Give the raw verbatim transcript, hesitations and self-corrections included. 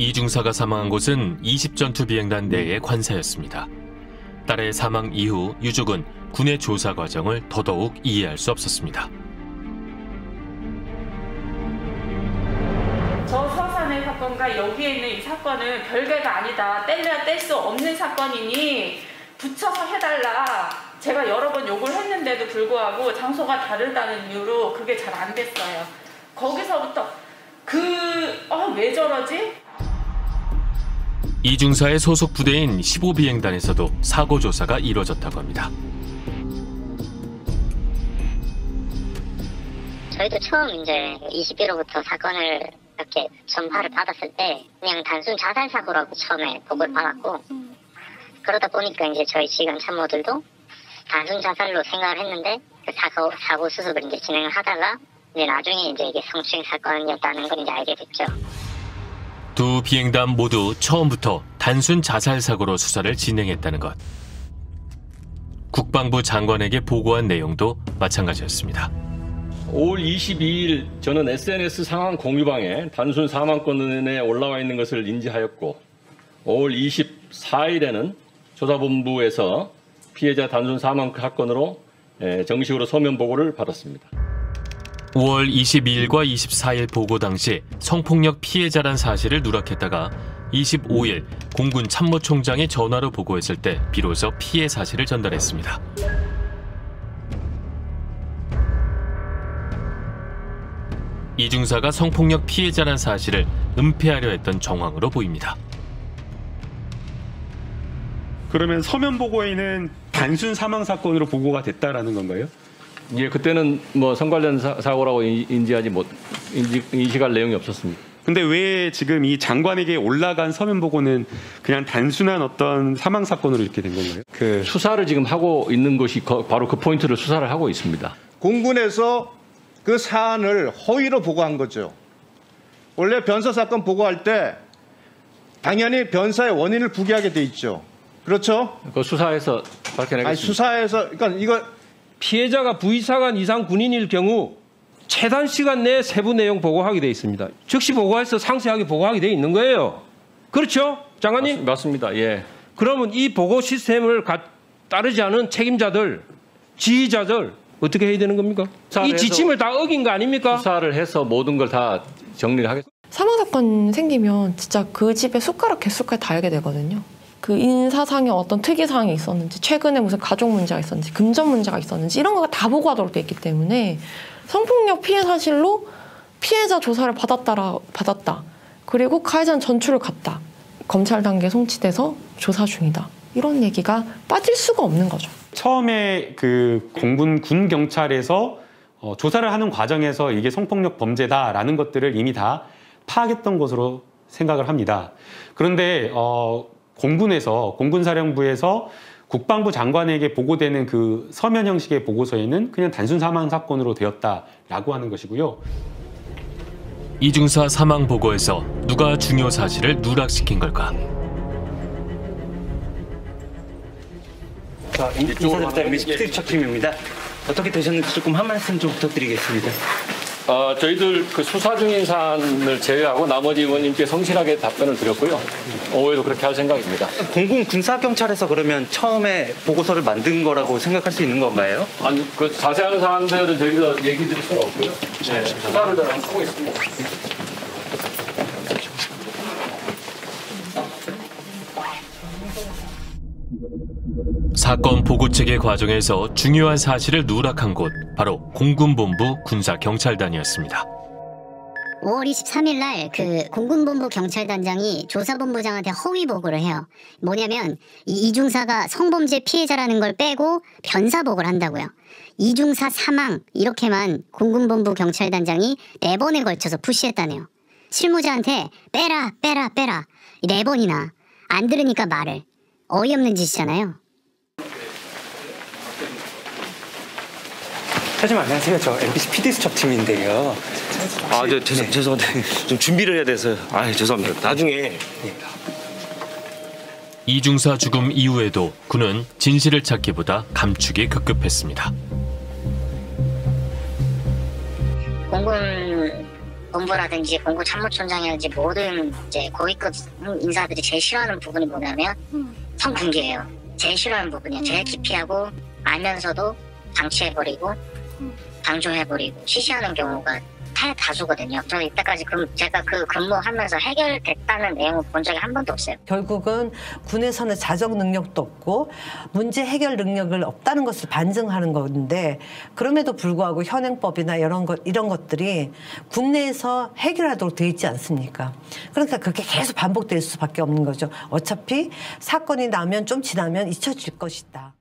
이중사가 사망한 곳은 이십 전투비행단 내의 관사였습니다. 딸의 사망 이후 유족은 군의 조사 과정을 더더욱 이해할 수 없었습니다. 저 서산의 사건과 여기에 있는 이 사건은 별개가 아니다. 뗄래야 뗄 수 없는 사건이니 붙여서 해달라. 제가 여러 번 요구를 했는데도 불구하고 장소가 다르다는 이유로 그게 잘 안 됐어요. 거기서부터 그... 어, 왜 저러지? 이중사의 소속 부대인 십오 비행단에서도 사고 조사가 이뤄졌다고 합니다. 저희도 처음 이제 이십 비로부터 사건을 이렇게 전파를 받았을 때 그냥 단순 자살 사고라고 처음에 보고를 받았고, 그러다 보니까 이제 저희 지휘관 참모들도 단순 자살로 생각을 했는데 그 사고 사고 수습을 이제 진행을 하다가 이제 나중에 이제 이게 성추행 사건이었다는 걸 이제 알게 됐죠. 두 비행단 모두 처음부터 단순 자살 사고로 수사를 진행했다는 것. 국방부 장관에게 보고한 내용도 마찬가지였습니다. 오월 이십이일 저는 에스엔에스 상황 공유방에 단순 사망권에 올라와 있는 것을 인지하였고, 오월 이십사일에는 조사본부에서 피해자 단순 사망 사건으로 정식으로 서면 보고를 받았습니다. 오월 이십이일과 이십사일 보고 당시 성폭력 피해자란 사실을 누락했다가 이십오일 공군 참모총장이 전화로 보고했을 때 비로소 피해 사실을 전달했습니다. 이중사가 성폭력 피해자란 사실을 은폐하려 했던 정황으로 보입니다. 그러면 서면 보고에는 단순 사망 사건으로 보고가 됐다라는 건가요? 예, 그때는 뭐 성관련 사고라고 인지하지 못 인지, 인식할 내용이 없었습니다. 근데 왜 지금 이 장관에게 올라간 서면 보고는 그냥 단순한 어떤 사망 사건으로 이렇게 된 건가요? 그 수사를 지금 하고 있는 것이 거, 바로 그 포인트를 수사를 하고 있습니다. 공군에서 그 사안을 허위로 보고한 거죠. 원래 변사 사건 보고할 때 당연히 변사의 원인을 부기하게 돼 있죠. 그렇죠? 그 수사에서 밝혀내겠습니다. 아니, 수사에서 그러니까 이거. 피해자가 부의사관 이상 군인일 경우 최단 시간 내에 세부 내용 보고하게 돼 있습니다. 즉시 보고해서 상세하게 보고하게 돼 있는 거예요. 그렇죠, 장관님? 맞습니다. 예. 그러면 이 보고 시스템을 가, 따르지 않은 책임자들, 지휘자들 어떻게 해야 되는 겁니까? 이 지침을 다 어긴 거 아닙니까? 수사를 해서 모든 걸 다 정리를 하겠습니다. 사망 사건 생기면 진짜 그 집에 숟가락 개수까지 다 알게 되거든요. 그 인사상의 어떤 특이사항이 있었는지, 최근에 무슨 가족 문제가 있었는지, 금전 문제가 있었는지 이런 거가 다 보고하도록 돼 있기 때문에 성폭력 피해 사실로 피해자 조사를 받았다라, 받았다. 그리고 가해자는 전출을 갔다. 검찰 단계에 송치돼서 조사 중이다. 이런 얘기가 빠질 수가 없는 거죠. 처음에 그 공군 군 경찰에서 어, 조사를 하는 과정에서 이게 성폭력 범죄다라는 것들을 이미 다 파악했던 것으로 생각을 합니다. 그런데 어. 공군에서, 공군사령부에서 국방부 장관에게 보고되는 그 서면 형식의 보고서에는 그냥 단순 사망 사건으로 되었다라고 하는 것이고요. 이중사 사망 보고에서 누가 중요 사실을 누락시킨 걸까? 자, 인사드립니다. 엠비씨 피디수첩 팀입니다. 어떻게 되셨는지 조금 한 말씀 좀 부탁드리겠습니다. 어, 저희들 그 수사 중인 사안을 제외하고 나머지 의원님께 성실하게 답변을 드렸고요. 오후에도 그렇게 할 생각입니다. 공군 군사경찰에서 그러면 처음에 보고서를 만든 거라고 생각할 수 있는 건가요? 아니, 그 자세한 사안들은 저희가 얘기 드릴 수가 없고요. 네, 수사를 잘 하고 있습니다. 사건 보고체계 과정에서 중요한 사실을 누락한 곳, 바로 공군본부 군사경찰단이었습니다. 오월 이십삼일 날 그 공군본부 경찰단장이 조사본부장한테 허위 보고를 해요. 뭐냐면 이 이중사가 성범죄 피해자라는 걸 빼고 변사 보고를 한다고요. 이중사 사망 이렇게만 공군본부 경찰단장이 네 번에 걸쳐서 푸시했다네요. 실무자한테 빼라 빼라 빼라 네 번이나 안 들으니까 말을. 어이없는 짓이잖아요. 사장님 안녕하세요. 저 엠비씨 피디수첩 팀인데요. 아, 저 죄송 네. 죄송한데 좀 준비를 해야 돼서요. 아, 죄송합니다. 나중에. 네. 이중사 죽음 이후에도 군은 진실을 찾기보다 감축이 급급했습니다. 공군 본부라든지 본부 참모총장이라든지 모든 이제 고위급 인사들이 제일 싫어하는 부분이 뭐냐면 음. 성공개예요. 제일 싫어하는 부분이에요. 음. 제일 기피하고 알면서도 방치해버리고 음. 방조해버리고 시시하는 경우가 다수거든요. 저는 이때까지 그, 제가 그 근무하면서 해결됐다는 내용을 본 적이 한 번도 없어요. 결국은 군에서는 자적 능력도 없고 문제 해결 능력을 없다는 것을 반증하는 건데, 그럼에도 불구하고 현행법이나 이런, 것, 이런 것들이 군내에서 해결하도록 돼 있지 않습니까? 그러니까 그게 계속 반복될 수밖에 없는 거죠. 어차피 사건이 나면 좀 지나면 잊혀질 것이다.